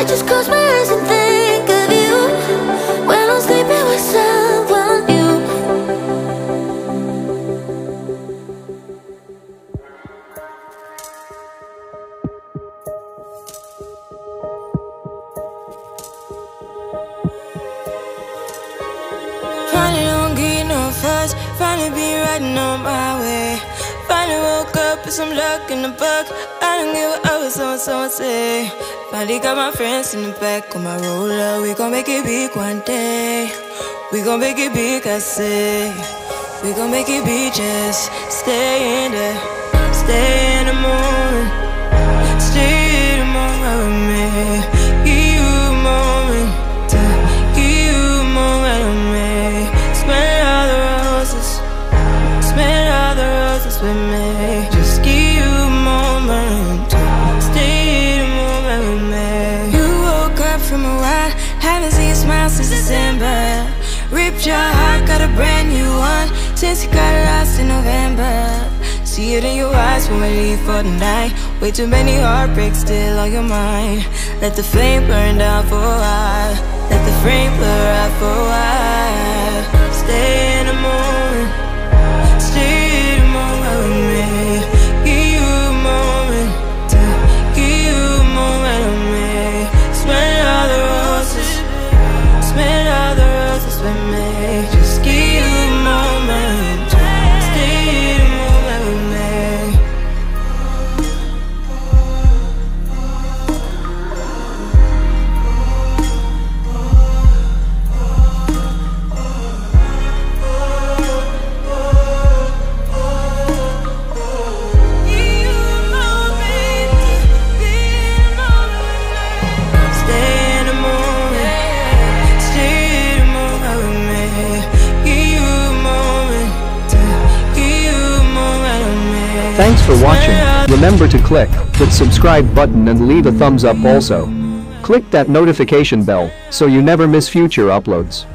I just close my eyes and think of you when I'm sleeping with someone new. Finally don't get no fuss, finally be riding on my way. Finally woke up with some luck in the book. I don't give a what someone say. Finally got my friends in the back of my roller. We gon' make it big one day. We gon' make it big, I say. We gon' make it big, just stay in there. Stay in the morning. Stay in the morning with me. Give you a moment to give you a moment with me. Smell all the roses. Smell all the roses with me. Just give you a moment to stay in the moment with me. You woke up from a while, haven't seen a smile since December. Ripped your heart, got a brand new one since you got lost in November. See it in your eyes when we leave for the night. Way too many heartbreaks still on your mind. Let the flame burn down for a while. Let the flame blur out for a while. Stay in the morning. Stay in the morning with me. Give you a moment to give you a moment with me. Smell all the roses. Smell all the roses with me. Just give you a moment. Stay in the moment with me. Thanks for watching. Remember to click that subscribe button and leave a thumbs up also. Click that notification bell so you never miss future uploads.